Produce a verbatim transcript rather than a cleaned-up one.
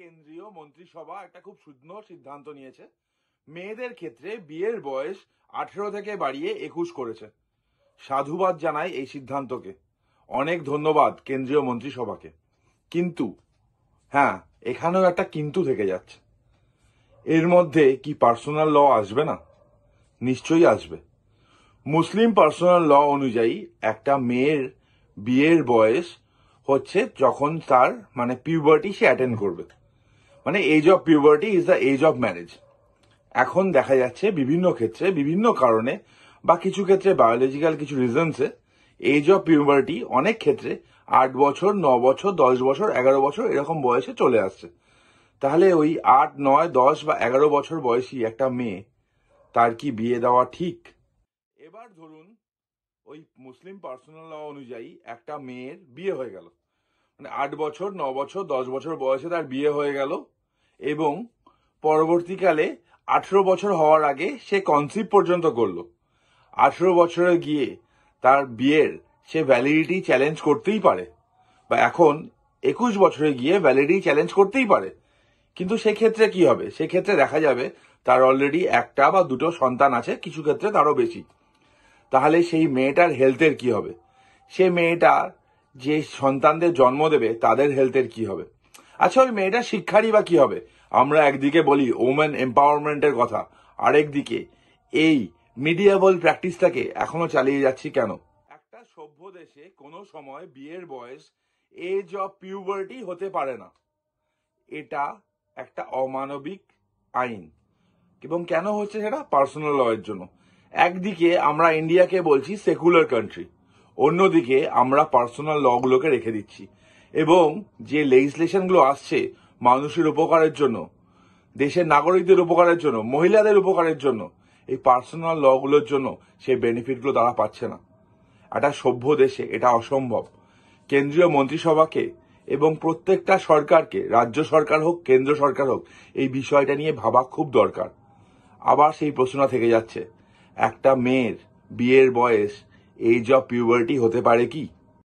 কেন্দ্রীয় মন্ত্রিসভা একটা খুব সুন্দর সিদ্ধান্ত নিয়েছে, মেয়েদের ক্ষেত্রে বিয়ের বয়স আঠেরো থেকে বাড়িয়ে একুশ করেছে। সাধুবাদ জানাই এই সিদ্ধান্তকে, অনেক ধন্যবাদ কেন্দ্রীয় মন্ত্রিসভাকে। কিন্তু হ্যাঁ, এখানেও একটা কিন্তু থেকে যাচ্ছে। এর মধ্যে কি পার্সোনাল ল আসবে না? নিশ্চয়ই আসবে। মুসলিম পার্সোনাল ল অনুযায়ী একটা মেয়ের বিয়ের বয়স হচ্ছে যখন তার মানে পিউবার্টি সে অ্যাটেন্ড করবে, মানে age of puberty is the age of marriage. এখন দেখা যাচ্ছে বিভিন্ন ক্ষেত্রে বিভিন্ন কারণে বা কিছু ক্ষেত্রে বায়োলজিক্যাল কিছু রিজনসে এজ অফ পিউবার্টি অনেক ক্ষেত্রে আট বছর, ন বছর, দশ বছর, এগারো বছর এরকম বয়সে চলে আসছে। তাহলে ওই আট, নয়, দশ বা এগারো বছর বয়সী একটা মেয়ে, তার কি বিয়ে দেওয়া ঠিক? এবার ধরুন ওই মুসলিম পার্সোনাল ল অনুযায়ী একটা মেয়ের বিয়ে হয়ে গেল, মানে আট বছর, ন বছর, দশ বছর বয়সে তার বিয়ে হয়ে গেল এবং পরবর্তীকালে আঠেরো বছর হওয়ার আগে সে কনসিভ পর্যন্ত করলো। আঠেরো বছরে গিয়ে তার বিয়ের সে ভ্যালিডিটি চ্যালেঞ্জ করতেই পারে, বা এখন একুশ বছরে গিয়ে ভ্যালিডিটি চ্যালেঞ্জ করতেই পারে। কিন্তু সেক্ষেত্রে কি হবে? সেক্ষেত্রে দেখা যাবে তার অলরেডি একটা বা দুটো সন্তান আছে, কিছু ক্ষেত্রে তারও বেশি। তাহলে সেই মেয়েটার হেলথের কি হবে? সে মেয়েটার যে সন্তানদের জন্ম দেবে তাদের হেলথের কি হবে? আচ্ছা, ওই মেয়েটার শিক্ষারই বা কি হবে? আমরা একদিকে বলি ওমেন এম্পাওয়ারমেন্টের কথা, আরেকদিকে এই মিডিয়াবল প্র্যাকটিসটাকে এখনো চালিয়ে যাচ্ছি কেন? একটা সভ্য দেশে কোনো সময় বিয়ের বয়স এজ অফ পিউবার্টি হতে পারে না। এটা একটা অমানবিক আইন। এবং কেন হচ্ছে সেটা? পার্সোনাল ল এর জন্য। একদিকে আমরা ইন্ডিয়াকে বলছি সেকুলার কান্ট্রি, অন্যদিকে আমরা পার্সোনাল ল গুলোকে রেখে দিচ্ছি, এবং যে লেজিসলেশন গুলো আসছে মানুষের উপকারের জন্য, দেশের নাগরিকদের উপকারের জন্য, মহিলাদের উপকারের জন্য, এই পার্সোনাল ল গুলোর জন্য সেই বেনিফিট গুলো তারা পাচ্ছে না। একটা সভ্য দেশে এটা অসম্ভব। কেন্দ্রীয় মন্ত্রিসভাকে এবং প্রত্যেকটা সরকারকে, রাজ্য সরকার হোক কেন্দ্র সরকার হোক, এই বিষয়টা নিয়ে ভাবা খুব দরকার। আবার সেই প্রশ্ন থেকে যাচ্ছে, একটা মেয়ের বিয়ের বয়স এজ অফ পিউবার্টি হতে পারে কি?